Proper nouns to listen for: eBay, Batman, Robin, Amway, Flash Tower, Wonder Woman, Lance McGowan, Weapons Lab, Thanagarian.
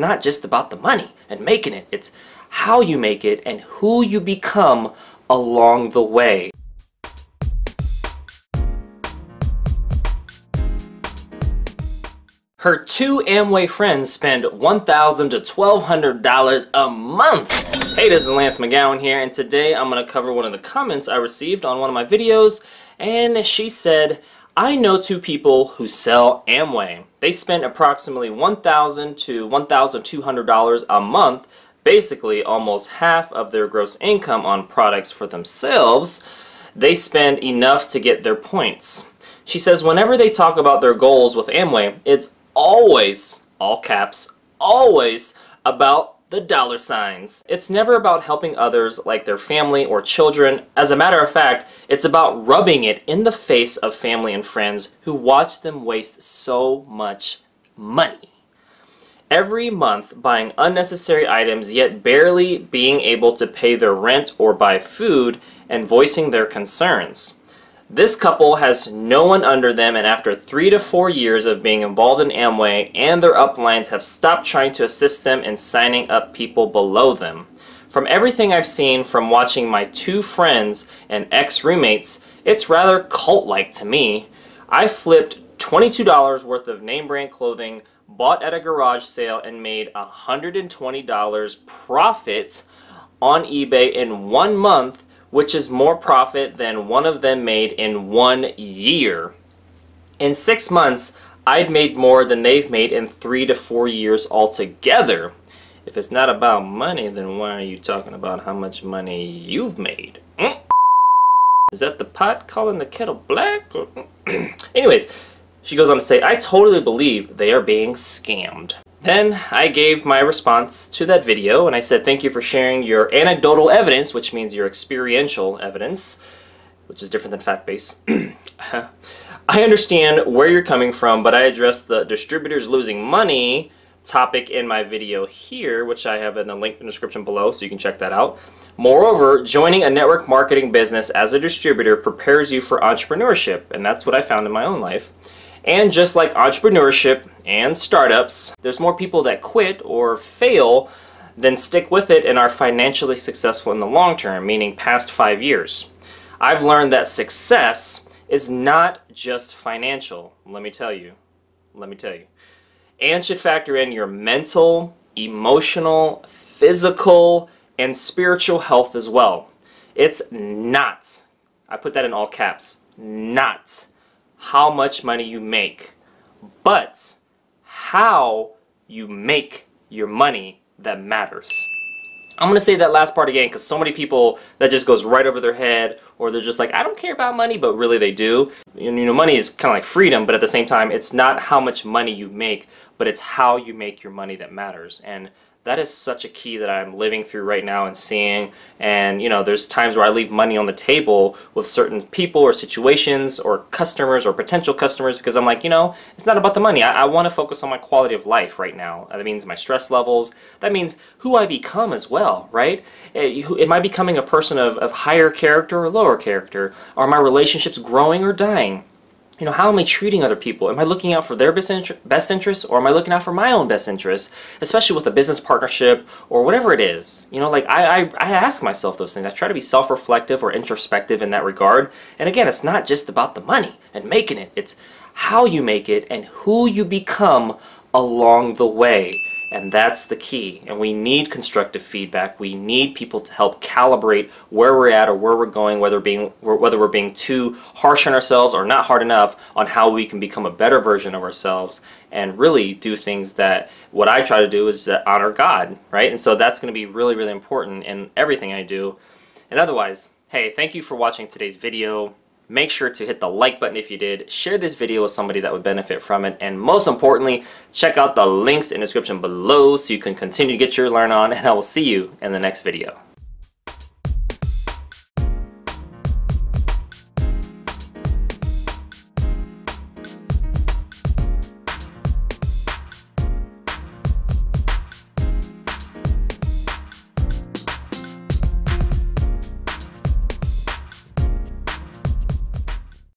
not just about the money and making it. It's how you make it and who you become along the way. Her two Amway friends spend $1,000 to $1,200 a month. Hey, this is Lance McGowan here, and today I'm going to cover one of the comments I received on one of my videos, and she said, I know two people who sell Amway. They spend approximately $1,000 to $1,200 a month, basically almost half of their gross income on products for themselves. They spend enough to get their points. She says whenever they talk about their goals with Amway, it's always, all caps, always about the dollar signs. It's never about helping others like their family or children. As a matter of fact, it's about rubbing it in the face of family and friends who watch them waste so much money. Every month buying unnecessary items yet barely being able to pay their rent or buy food and voicing their concerns. This couple has no one under them, and after 3 to 4 years of being involved in Amway and their uplines have stopped trying to assist them in signing up people below them. From everything I've seen from watching my two friends and ex-roommates, it's rather cult-like to me. I flipped $22 worth of name brand clothing, bought at a garage sale, and made $120 profit on eBay in 1 month, which is more profit than one of them made in 1 year. In 6 months, I'd made more than they've made in 3 to 4 years altogether. If it's not about money, then why are you talking about how much money you've made? Is that the pot calling the kettle black? Anyways, she goes on to say, I totally believe they are being scammed. Then I gave my response to that video, and I said, thank you for sharing your anecdotal evidence, which means your experiential evidence, which is different than fact-based. I understand where you're coming from, but I addressed the distributors losing money topic in my video here, which I have in the link in the description below, so you can check that out. Moreover, joining a network marketing business as a distributor prepares you for entrepreneurship, and that's what I found in my own life. And just like entrepreneurship and startups, there's more people that quit or fail than stick with it and are financially successful in the long term, meaning past 5 years. I've learned that success is not just financial, let me tell you, and should factor in your mental, emotional, physical, and spiritual health as well. It's not, I put that in all caps, not how much money you make, but how you make your money that matters. I'm gonna say that last part again because so many people, that just goes right over their head, or they're just like, I don't care about money, but really they do. You know, money is kind of like freedom, but at the same time, it's not how much money you make, but it's how you make your money that matters. And that is such a key that I'm living through right now and seeing. And, you know, there's times where I leave money on the table with certain people or situations or customers or potential customers because I'm like, you know, it's not about the money. I want to focus on my quality of life right now. That means my stress levels. That means who I become as well, right? Am I becoming a person of higher character or lower character? Are my relationships growing or dying? You know, how am I treating other people? Am I looking out for their best interests, or am I looking out for my own best interests, especially with a business partnership or whatever it is? You know, like I ask myself those things. I try to be self-reflective or introspective in that regard. And again, it's not just about the money and making it. It's how you make it and who you become along the way. And that's the key. And we need constructive feedback. We need people to help calibrate where we're at or where we're going, whether we're being too harsh on ourselves or not hard enough on how we can become a better version of ourselves and really do things that, what I try to do is to honor God, right? And so that's going to be really, really important in everything I do. And otherwise, hey, thank you for watching today's video. Make sure to hit the like button if you did, share this video with somebody that would benefit from it, and most importantly, check out the links in the description below so you can continue to get your learn on, and I will see you in the next video.